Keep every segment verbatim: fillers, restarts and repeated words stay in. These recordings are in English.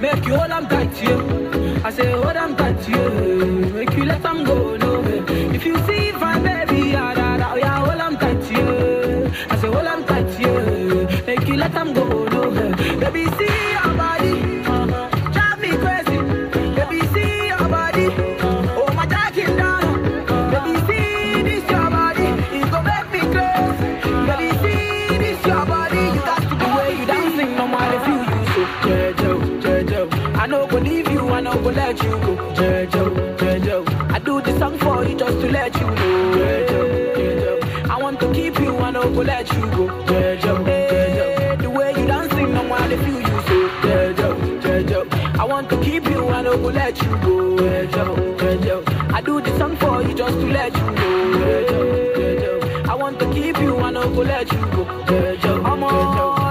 Make you hold them tight to you. I say hold them tight to you. Make you let them go, no. If you see fine baby, yeah, da, da, yeah, hold them tight to you. I say hold them tight to you. Make you let them go, no. Baby, see your body, drive me crazy. Baby, see your body, oh my jacking down. Baby, see this your body, it go make me crazy. Baby, see this your body, you got to the way you dancing, no matter if you use it. Jejo, Jejo, I no go leave you, I no go let you go. Jejo, Jejo, I do this song for you just to let you know. Jejo, Jejo, I want to keep you, I no go let you go. Jejo, Jejo. If you use it, Jejo, Jejo, I want to keep you, I no go let you go, Jejo, Jejo, I do this song for you just to let you know, Jejo, Jejo, I want to keep you, I no go let you go, Jejo, Omo,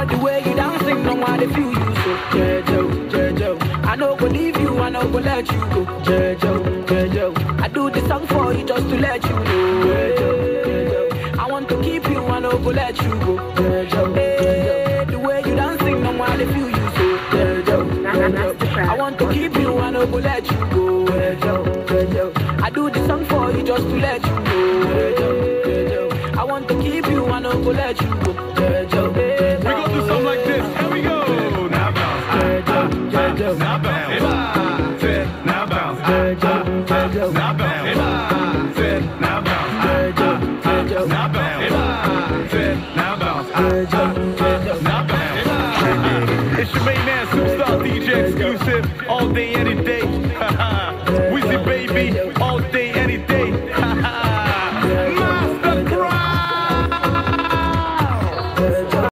the way you dancing, no matter if you use it, Jejo, Jejo, I no go leave you, I no go let you go, Jejo, Jejo, I do this song for you just to let you know, Jejo, Jejo, I want to keep you, I no go let you go, Jejo, Jejo. If you use it, Jejo, Jejo, I want to keep you, I no go let you go, Jejo, Jejo, I do this song for you just to let you know, Jejo, Jejo, I want to keep you, I no go let you go, Jejo, Jejo. We go do something like this, here we go. Now bounce, Jejo, now bounce, now bounce, Jejo, Jejo, now bounce, now bounce, Jejo, now bounce, now bounce, Jejo, Jejo, now bounce. It's your main man, Superstar D J exclusive, all day, any day.